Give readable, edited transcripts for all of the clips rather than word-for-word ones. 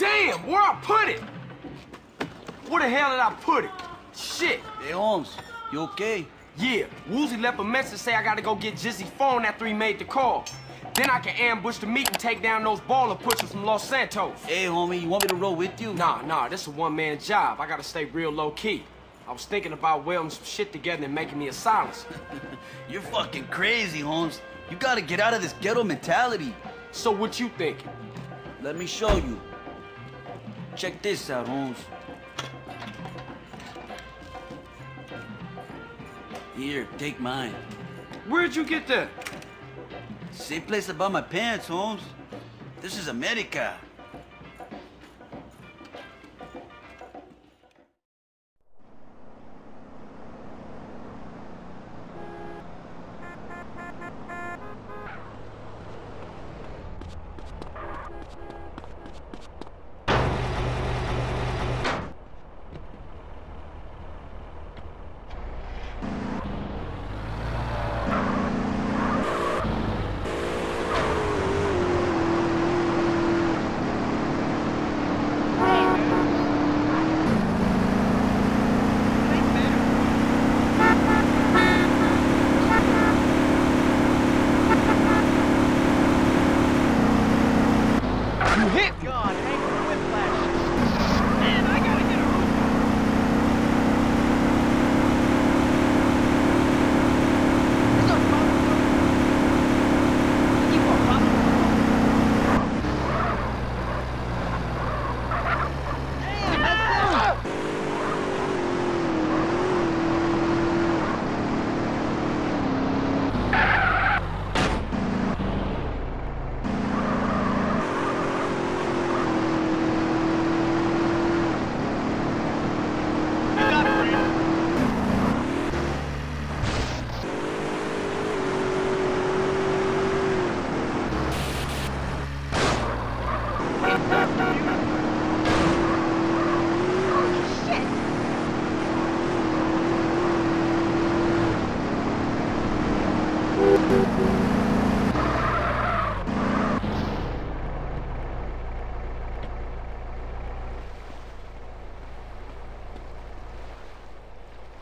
Damn, where I put it? Where the hell did I put it? Shit. Hey, Holmes, you okay? Yeah, Woozy left a message say I gotta go get Jizzy's phone after he made the call. Then I can ambush the meet and take down those baller pushers from Los Santos. Hey, homie, you want me to roll with you? Nah, this a one-man job. I gotta stay real low-key. I was thinking about welding some shit together and making me a silencer. You're fucking crazy, Holmes. You gotta get out of this ghetto mentality. So what you thinking? Let me show you. Check this out, Holmes. Here, take mine. Where'd you get that? Same place I bought my pants, Holmes. This is America.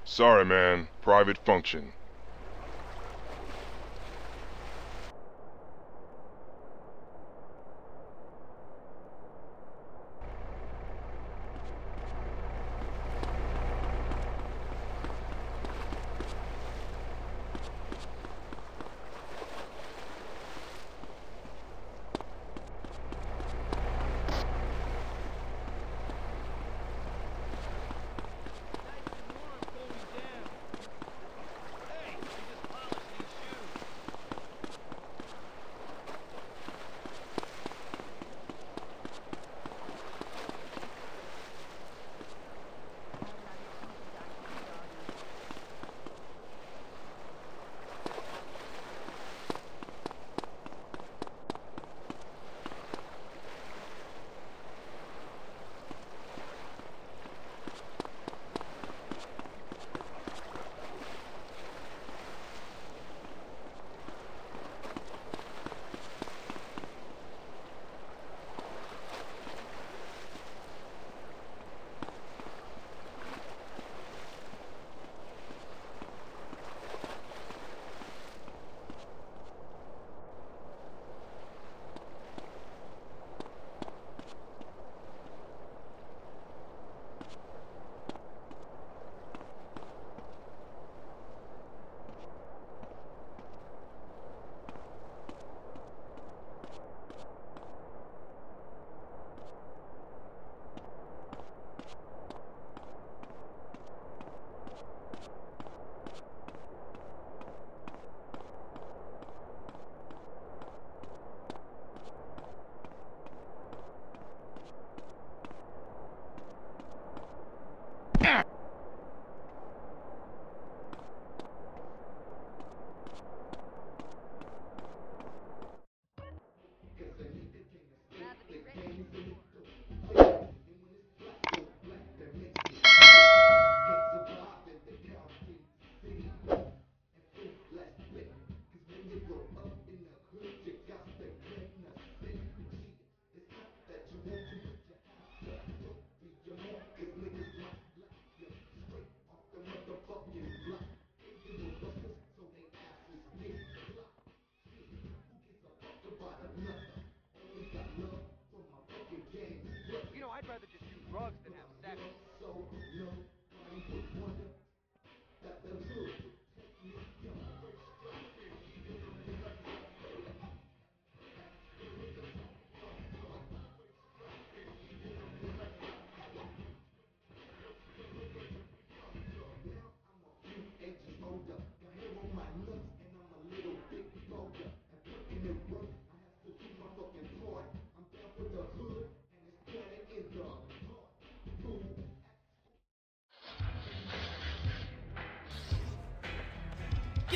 Sorry, man. Private function.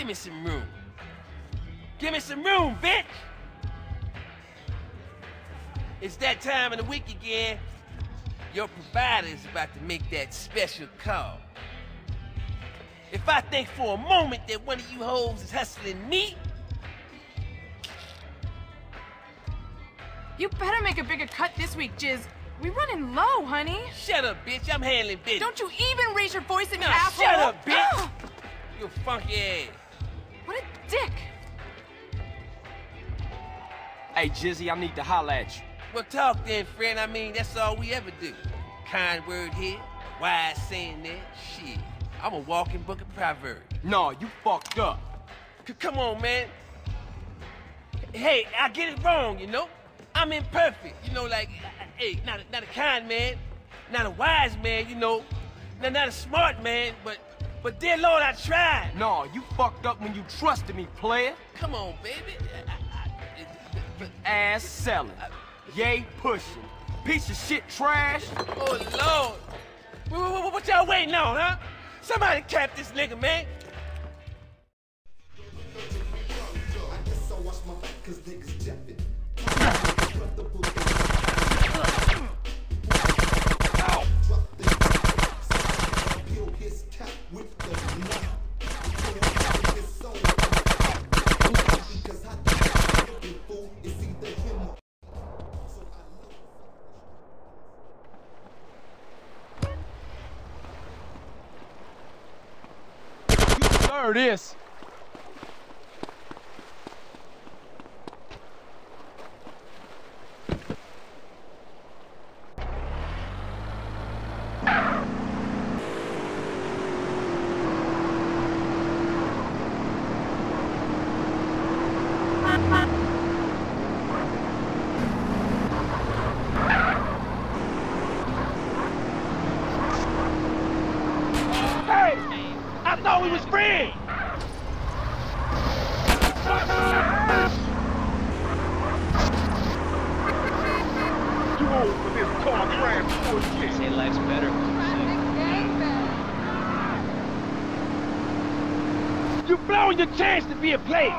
Give me some room. Give me some room, bitch! It's that time of the week again. Your provider is about to make that special call. If I think for a moment that one of you hoes is hustling me... You better make a bigger cut this week, Jiz. We're running low, honey. Shut up, bitch. I'm handling business. Don't you even raise your voice at me, asshole. Shut up, bitch. You funky ass. What a dick. Hey, Jizzy, I need to holler at you. Well, talk then, friend. I mean, that's all we ever do. Kind word here, wise saying that, shit. I'm a walking book of proverbs. No, you fucked up. Come on, man. Hey, I get it wrong, you know? I'm imperfect, you know, like, hey, not a kind man, not a wise man, you know, not a smart man, but dear Lord, I tried. No, you fucked up when you trusted me, player. Come on, baby. Ass selling, yay pushing, piece of shit trash. Oh, Lord. What y'all waiting on, huh? Somebody cap this nigga, man. I guess I wash my back 'cause niggas jeffin'. You this. Your chance to be a player.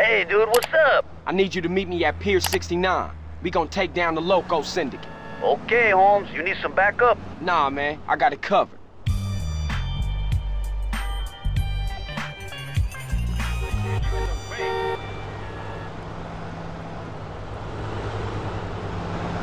Hey, dude, what's up? I need you to meet me at Pier 69. We gonna take down the Loco Syndicate. Okay, Holmes, you need some backup? Nah, man, I got it covered.